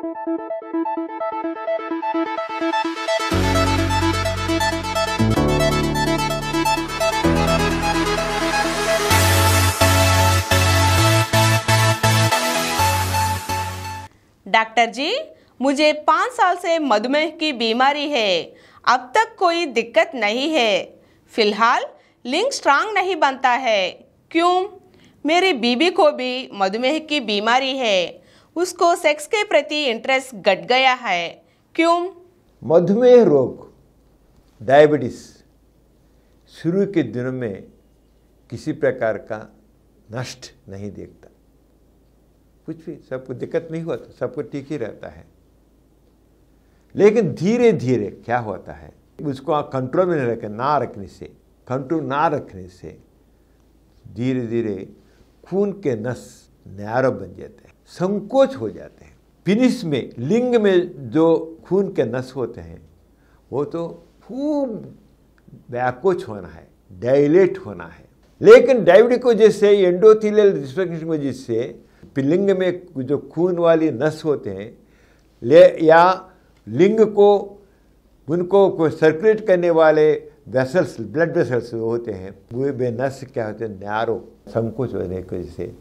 Doctor जी, मुझे 5 साल से मधुमेह की बीमारी है। अब तक कोई दिक्कत नहीं है। फिलहाल लिंग स्ट्रांग नहीं बनता है। क्यों? मेरी बीबी को भी मधुमेह की बीमारी है। उसको सेक्स के प्रति इंटरेस्ट घट गया है। क्यों? मधुमेह रोग, डायबिटीज शुरू के दिनों में किसी प्रकार का नष्ट नहीं देखता। कुछ भी सबको दिक्कत नहीं हुआ तो सबको ठीक ही रहता है। लेकिन धीरे धीरे क्या होता है, उसको कंट्रोल में कंट्रोल ना रखने से धीरे धीरे खून के नस नैरो बन जाते हैं, संकोच हो जाते हैं। पिनिस में, लिंग में जो खून के नस होते हैं वो तो खूब व्याकोच होना है, डायलेट होना है। लेकिन डायबिटीज को जैसे एंडोथेलियल डिस्फंक्शन को जिससे लिंग में जो खून वाली नस होते हैं या लिंग को उनको सर्कुलेट करने वाले वेसल्स, ब्लड वेसल्स होते हैं, वो बे नस क्या होते हैं, नैरो संकोच होने की वजह से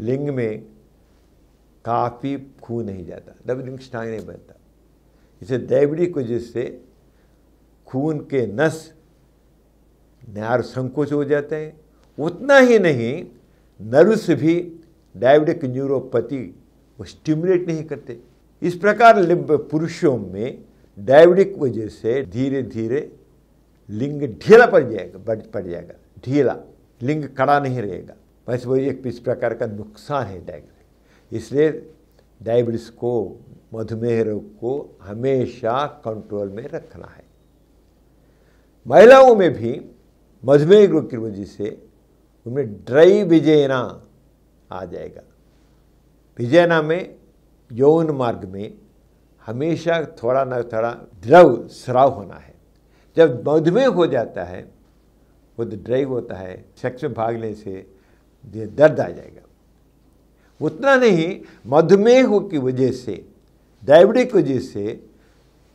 लिंग में काफ़ी खून नहीं जाता, डबल लिंग स्ट्रांग नहीं बनता। इसे डायबिटीज की वजह से खून के नस नैरो संकोच हो जाते हैं। उतना ही नहीं, नर्व्स भी डायबिटिक न्यूरोपैथी वो स्टिमुलेट नहीं करते। इस प्रकार पुरुषों में डायबिटिक वजह से धीरे धीरे लिंग ढीला पड़ जाएगा, ढीला लिंग कड़ा नहीं रहेगा। बस वही एक इस प्रकार का नुकसान है डायबिटिक। इसलिए डायबिटीज को, मधुमेह रोग को हमेशा कंट्रोल में रखना है। महिलाओं में भी मधुमेह रोग की वजह से उनमें ड्राई विजेना आ जाएगा। विजाइना में, यौन मार्ग में हमेशा थोड़ा ना थोड़ा द्रव स्राव होना है। जब मधुमेह हो जाता है वो तो ड्राइव होता है, सेक्स में भाग लेने से दर्द आ जाएगा। उतना नहीं, मधुमेह की वजह से, डायबिटीज की वजह से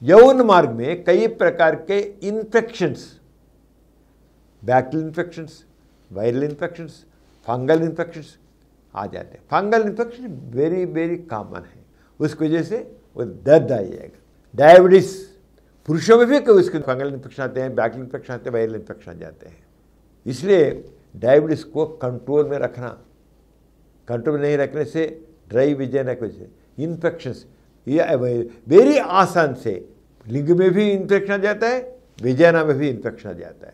यौन मार्ग में कई प्रकार के infections, bacterial infections, viral infections, fungal infections आ जाते हैं। फंगल इन्फेक्शन वेरी कॉमन है। उसकी वजह से वो दर्द आ जाएगा। डायबिटीज पुरुषों में भी उसके फंगल इन्फेक्शन आते हैं, बैक्टीरियल इन्फेक्शन आते हैं, वायरल इन्फेक्शन आ जाते हैं। इसलिए डायबिटीज को कंट्रोल में रखना, कंट्रोल में नहीं रखने से ड्राई विजन है, कुछ इन्फेक्शंस या वेरी आसान से लिंग में भी इन्फेक्शन आ जाता है, विजाइना में भी इन्फेक्शन आ जाता है,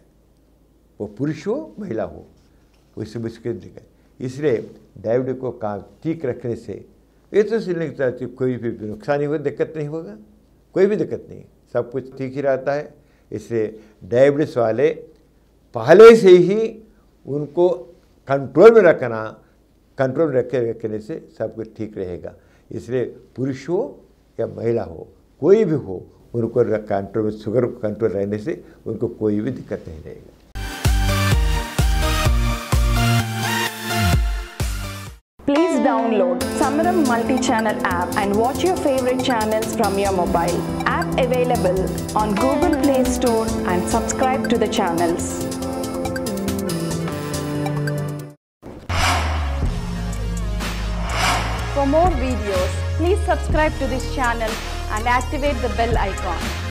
वो पुरुष हो महिला हो, उससे मुश्किल दिक्कत। इसलिए डायबिटीज को काम ठीक रखने से ये तो सिलने कोई भी नुकसान नहीं होगा, दिक्कत नहीं होगा, कोई भी दिक्कत नहीं, सब कुछ ठीक ही रहता है। इसलिए डायबिटीज वाले पहले से ही उनको कंट्रोल में रखना, कंट्रोल में रखने से सब कुछ ठीक रहेगा। इसलिए पुरुष हो या महिला हो, कोई भी हो, उनको कंट्रोल में, शुगर को कंट्रोल रहने से उनको कोई भी दिक्कत नहीं रहेगा। Please download Samaram multi-channel app and watch your favorite channels from your mobile. App available on Google Play Store and subscribe to the channels. For more videos, please subscribe to this channel and activate the bell icon.